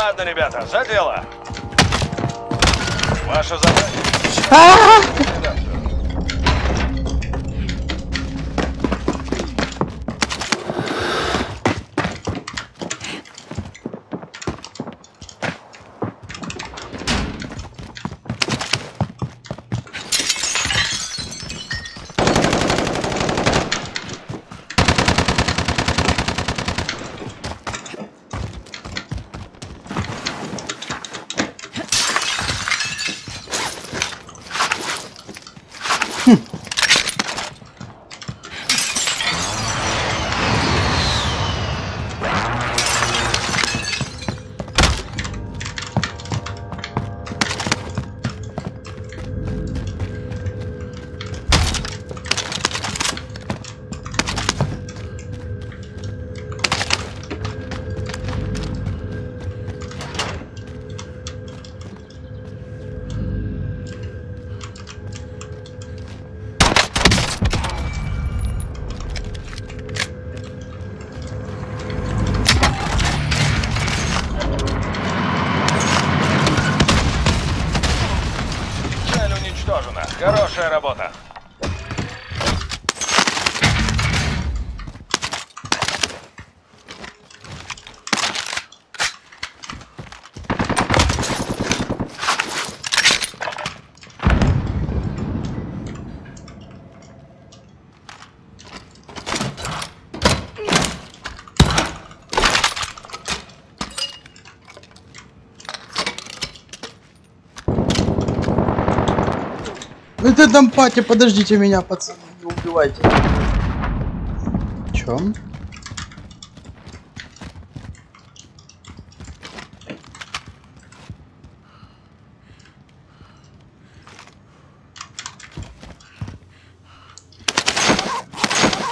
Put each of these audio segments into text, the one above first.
Ладно, ребята, за дело. Ваша задача. Хорошая работа. Это дампати, подождите меня, пацаны, не убивайте. В чем?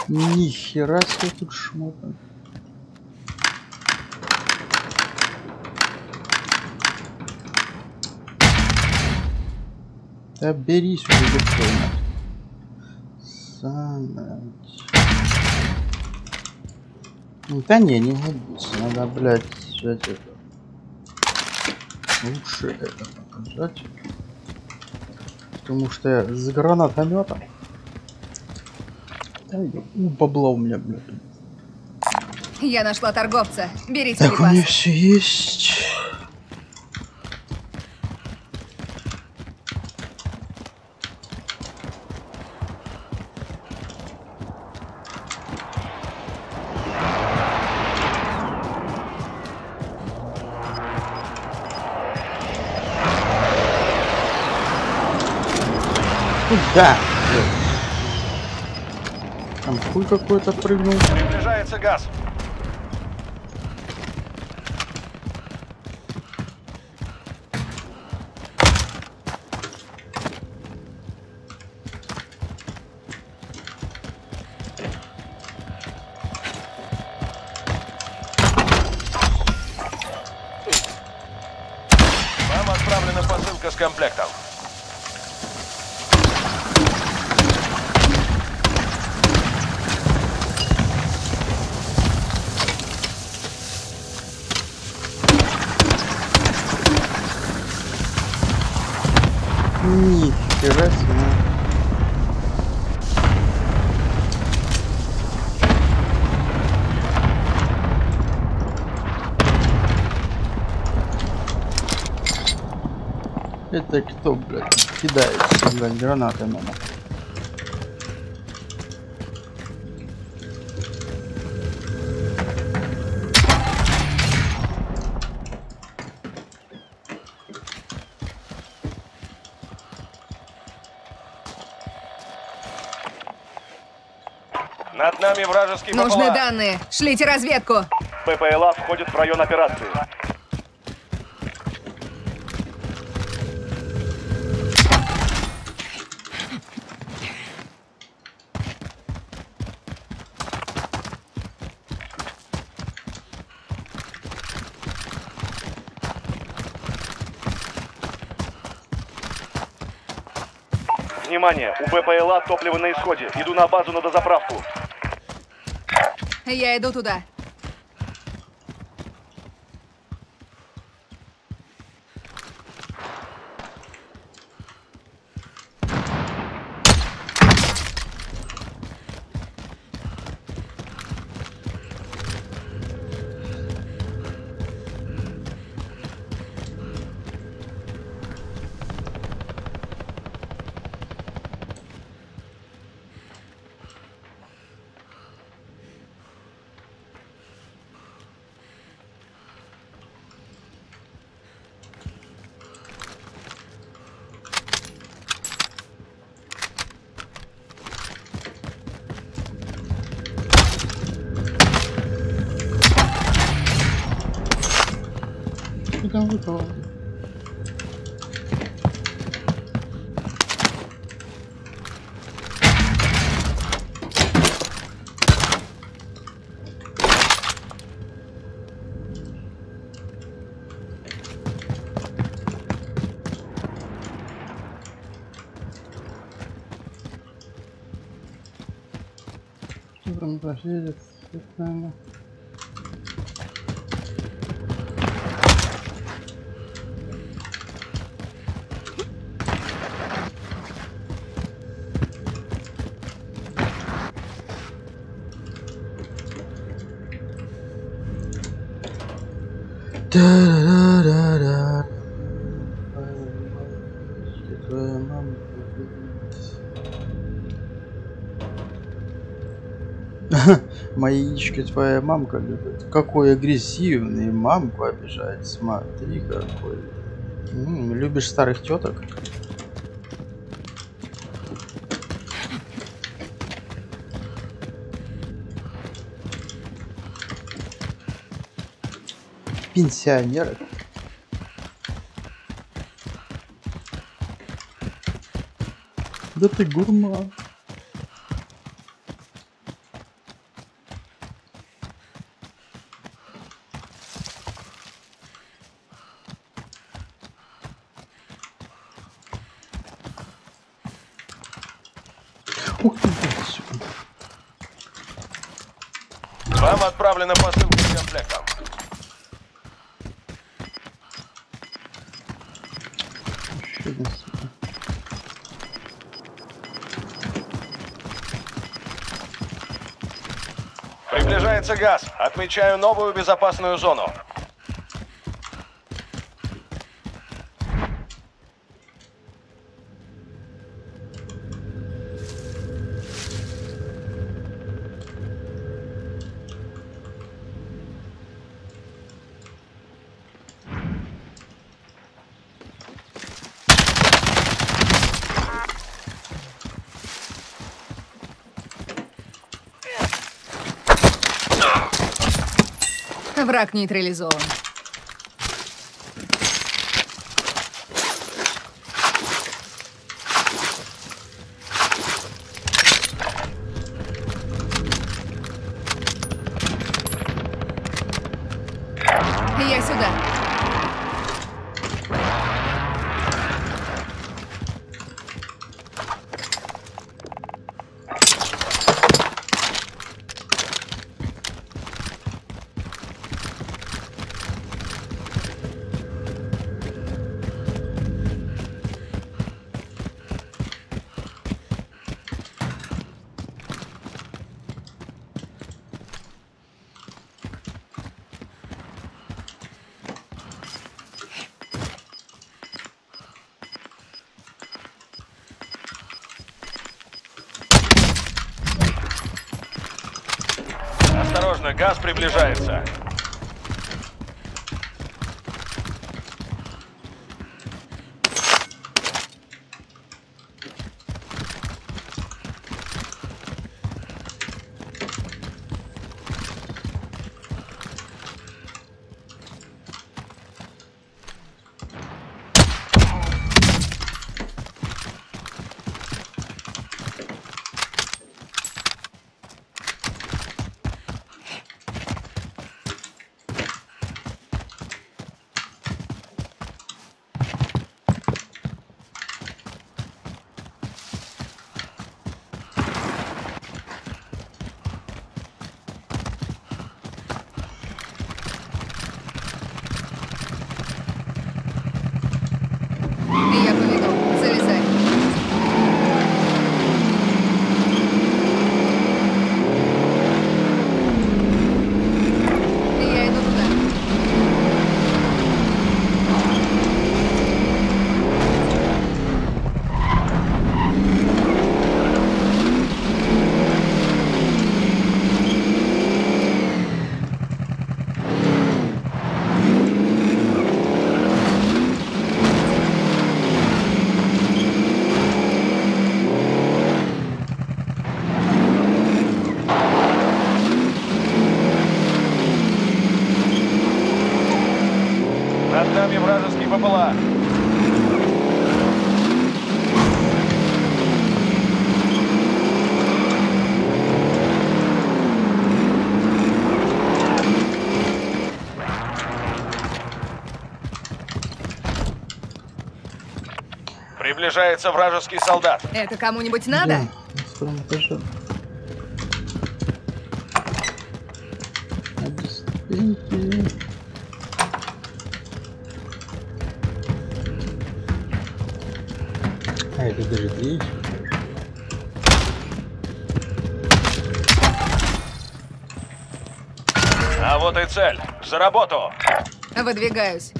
Нихера себе тут шмота. Да берись уже, Саня. Да не годится. Надо, блядь, взять это. Лучше это показать. Потому что я с гранатомётом. Да, бабла у меня, блядь. Я нашла торговца. Берите припасы. Так, у меня все есть. Да. Там хуй какой-то прыгнул. Приближается газ. Вам отправлена посылка с комплектом. Нихера себе. Это кто, блядь, кидает, блядь, гранаты на нас? Над нами вражеский БПЛА. Нужны данные. Шлите разведку. ППЛА входит в район операции. Внимание! У БПЛА топливо на исходе. Иду на базу на дозаправку. Я иду туда. 정도. Там прожилец, все нормально. Да-да-да-да-да. Твоя мама. Мои яички твоя мамка любит. Какой агрессивный, мамку обижает. Смотри какой. Любишь старых теток? Пенсионерок. Да ты гурман. Вам отправлена посылка с комплектом. Приближается газ. Отмечаю новую безопасную зону. Враг нейтрализован. Я сюда. Осторожно, газ приближается. поражение вражеских БПЛА. Приближается вражеский солдат. Это кому-нибудь надо? Да. А это даже три. А вот и цель. За работу. Выдвигаюсь.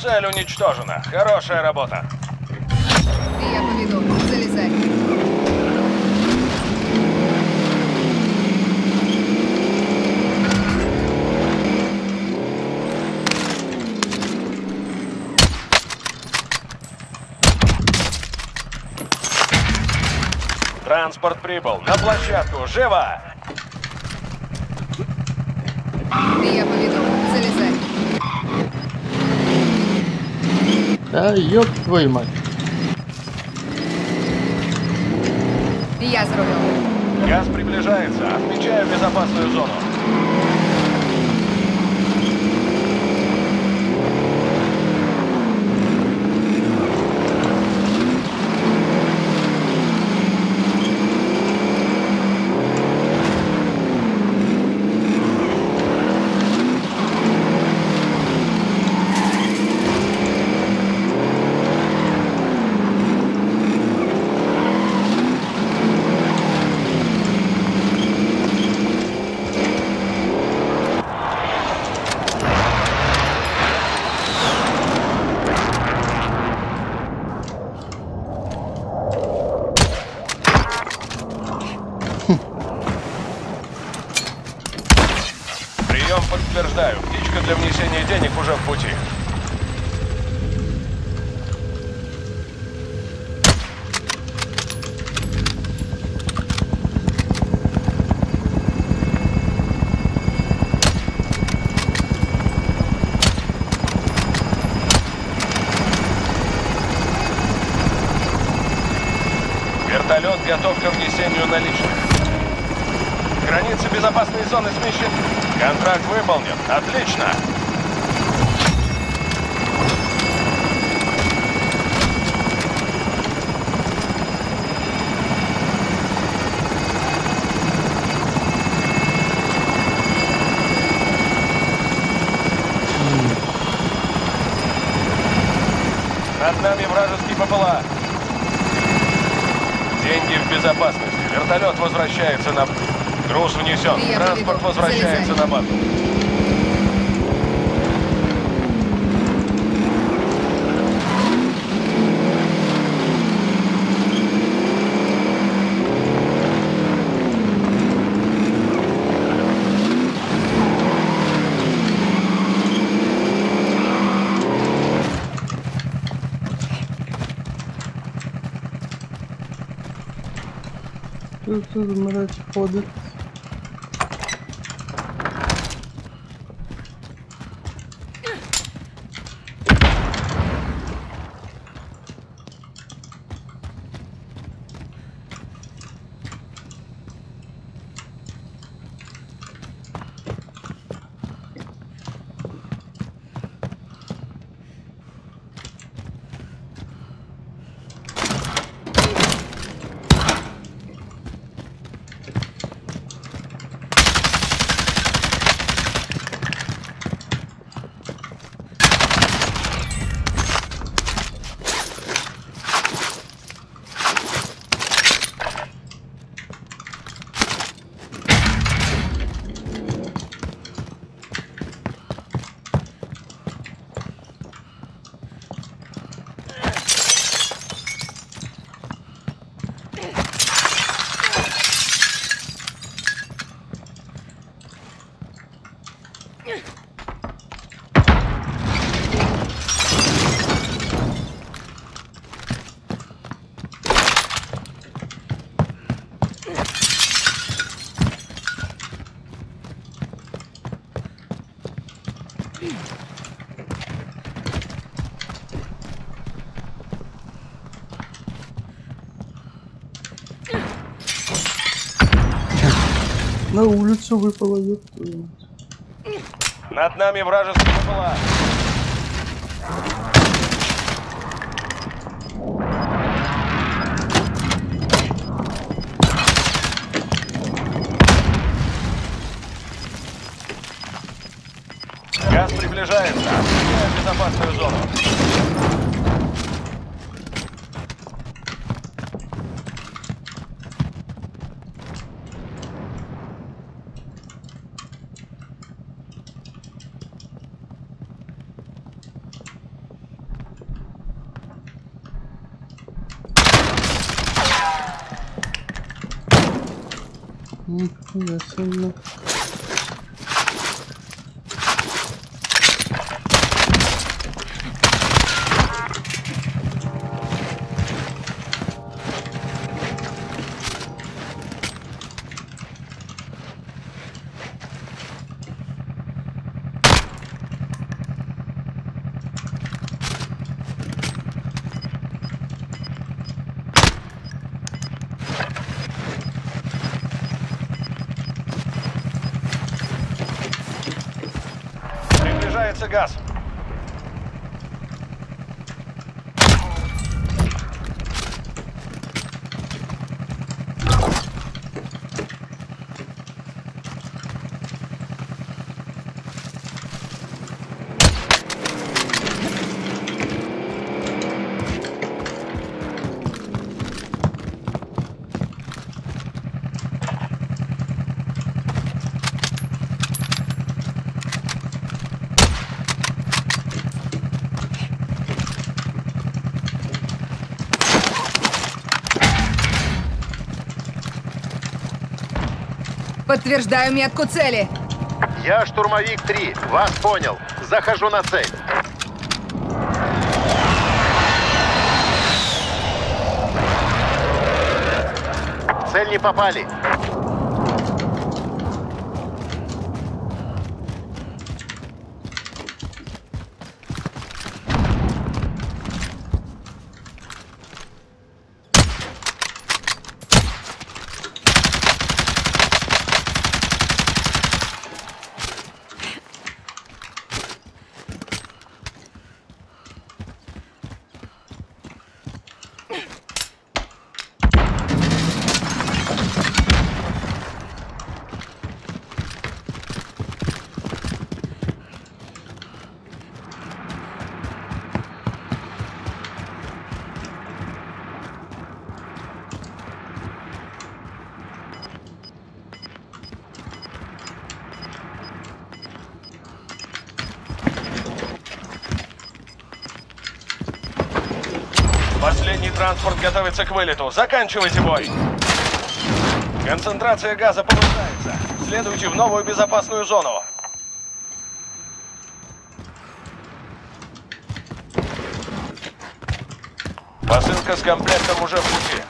Цель уничтожена. Хорошая работа. Я поведу. Залезай. Транспорт прибыл. На площадку. Живо! Я поведу. Залезай. Да ёб твою мать. Я зарубил. Газ приближается. Отмечаю безопасную зону. Подтверждаю, птичка для внесения денег уже в пути. Вертолет готов к внесению наличных. Границы безопасной зоны смещены. Контракт выполнен. Отлично. Над нами вражеский ППЛА. Деньги в безопасности. Вертолет возвращается на... Груз внесен. Транспорт возвращается на базу. Тут умирать ходы. На улицу выпало, ёпта. Над нами вражеская БПЛА. Газ приближается. Отступает в безопасную зону. Нихуя сильно. Газ. Подтверждаю метку цели. Я штурмовик 3. Вас понял. Захожу на цель. Цель не попали. Последний транспорт готовится к вылету. Заканчивайте бой. Концентрация газа повышается. Следуйте в новую безопасную зону. Посылка с комплектом уже в пути.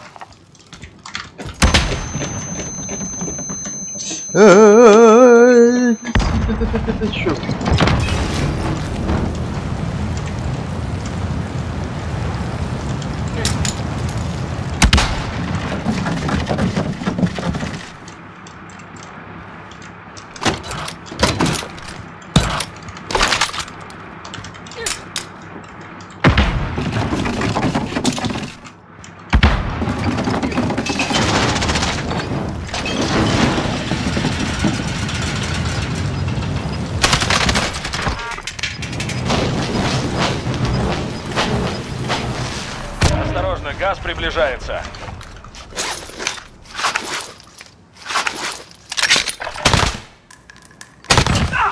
Газ приближается.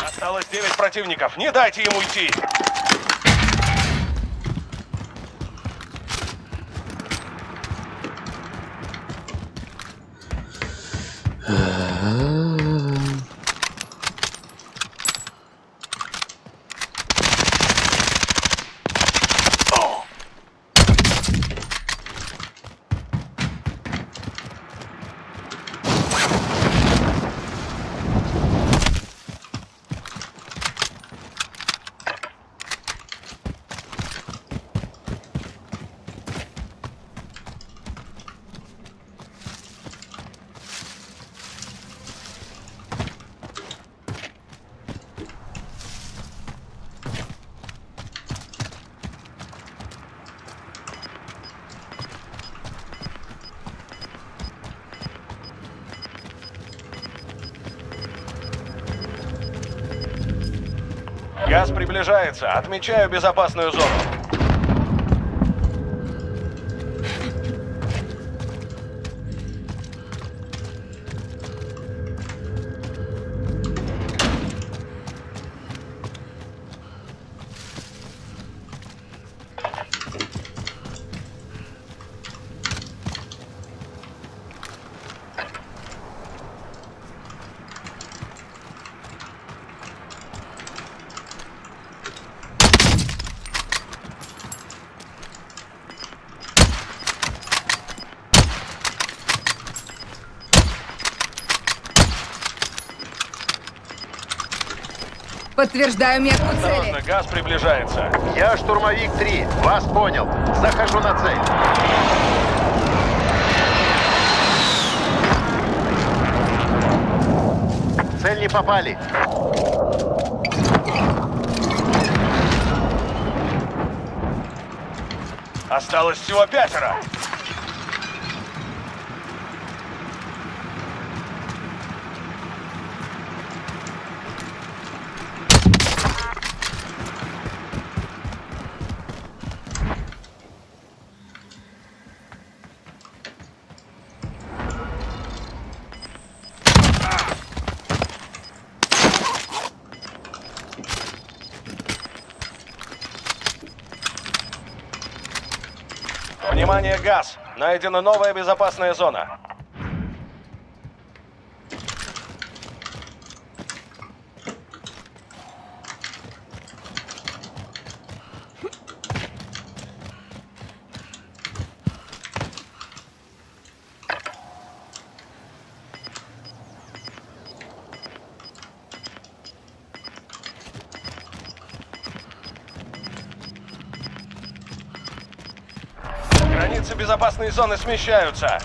Осталось 9 противников. Не дайте им уйти. Приказ приближается. Отмечаю безопасную зону. Подтверждаю метку цели. Осторожно, газ приближается. Я штурмовик 3. Вас понял. Захожу на цель. В цель не попали. Осталось всего 5. Внимание, газ! Найдена новая безопасная зона. Границы безопасной зоны смещаются.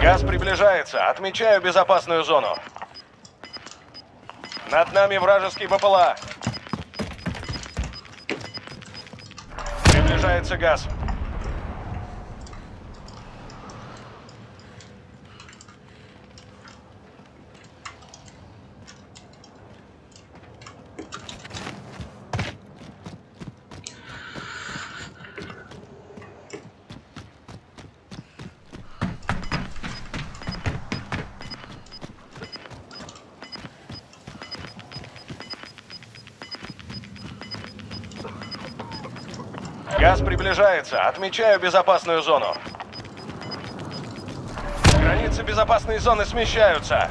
Газ приближается. Отмечаю безопасную зону. Над нами вражеский БПЛА. Приближается газ. Газ приближается. Отмечаю безопасную зону. Границы безопасной зоны смещаются.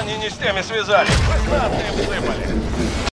Они не с теми связали. Вы знатные всыпали.